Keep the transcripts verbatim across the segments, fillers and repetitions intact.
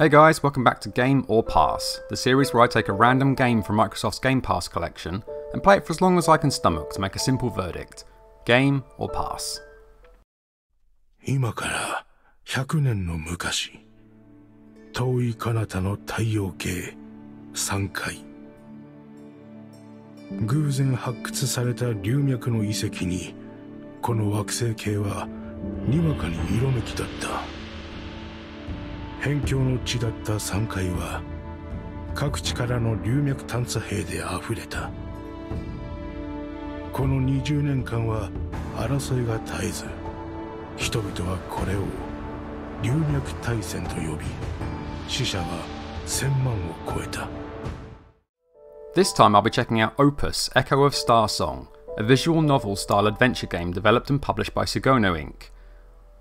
Hey guys, welcome back to Game or Pass, the series where I take a random game from Microsoft's Game Pass collection and play it for as long as I can stomach to make a simple verdict. Game or Pass. 今から100年の昔、遠い彼方の太陽系3階。偶然発掘された流脈の遺跡に、この惑星系はにわかに色めきだった。辺境の地だった3階は各地からの流脈探査兵であふれたこの20年間は争いが絶えず人々はこれを流脈大戦と呼び死者は1000万を超えた This time I'll be checking out Opus: Echo of Starsong, a visual novel style adventure game developed and published by Sugono Inc.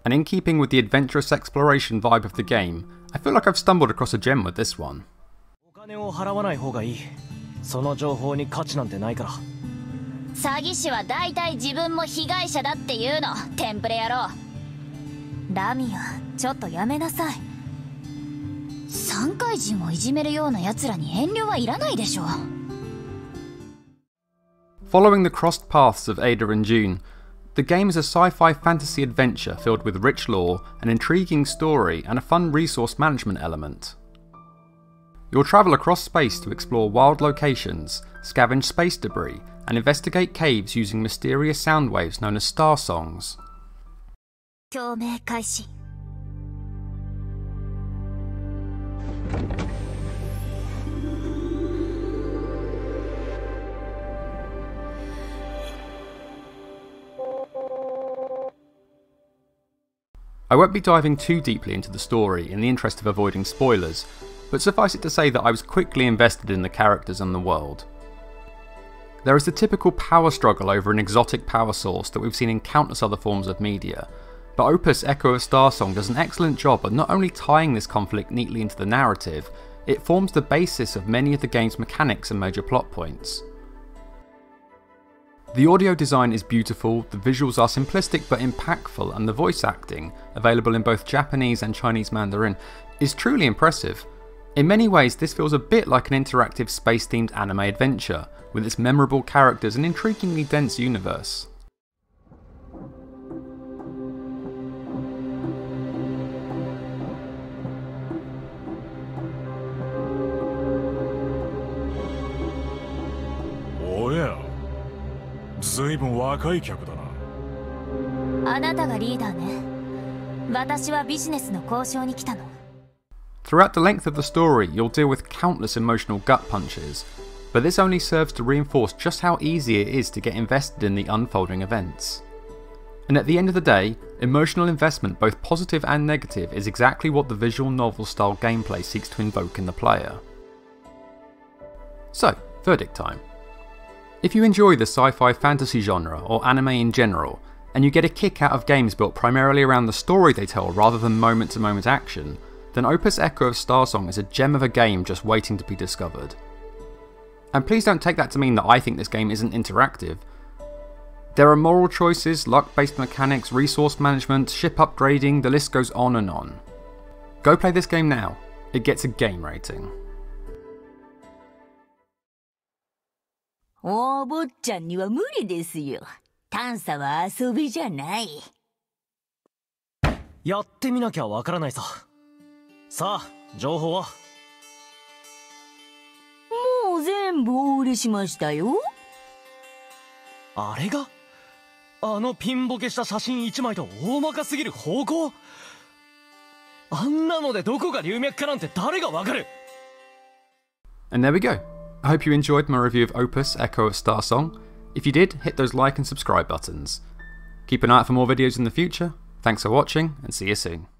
And in keeping with the adventurous exploration vibe of the game, I feel like I've stumbled across a gem with this one. Following the crossed paths of Ada and June, the game is a sci-fi fantasy adventure filled with rich lore, an intriguing story, and a fun resource management element. You'll travel across space to explore wild locations, scavenge space debris, and investigate caves using mysterious sound waves known as star songs. I won't be diving too deeply into the story in the interest of avoiding spoilers, but suffice it to say that I was quickly invested in the characters and the world. There is the typical power struggle over an exotic power source that we've seen in countless other forms of media, but Opus: Echo of Starsong does an excellent job of not only tying this conflict neatly into the narrative, it forms the basis of many of the game's mechanics and major plot points. The audio design is beautiful, the visuals are simplistic but impactful, and the voice acting, available in both Japanese and Chinese Mandarin, is truly impressive. In many ways, this feels a bit like an interactive space-themed anime adventure, with its memorable characters and intriguingly dense universe. Oh yeah. ずいぶん若い客だな。あなたがリーダーね。私はビジネスの交渉に来たの。Throughout the length of the story, you'll deal with countless emotional gut punches, but this only serves to reinforce just how easy it is to get invested in the unfolding events. And at the end of the day, emotional investment, both positive and negative, is exactly what the visual novel-style gameplay seeks to invoke in the player. So, verdict time. If you enjoy the sci-fi fantasy genre, or anime in general, and you get a kick out of games built primarily around the story they tell rather than moment-to-moment action, then Opus: Echo of Starsong is a gem of a game just waiting to be discovered. And please don't take that to mean that I think this game isn't interactive. There are moral choices, luck-based mechanics, resource management, ship upgrading, the list goes on and on. Go play this game now. It gets a game rating. お坊ちゃんには無理ですよ。探査は遊びじゃない。やってみなきゃわからないさ。さあ、情報は。もう全部お売りしましたよ。あれがあのピンボケした写真1枚と大まかすぎる方向あんなのでどこが流脈かなんて誰がわかる And there we go. I hope you enjoyed my review of Opus: Echo of Starsong. If you did, hit those like and subscribe buttons. Keep an eye out for more videos in the future. Thanks for watching, and see you soon.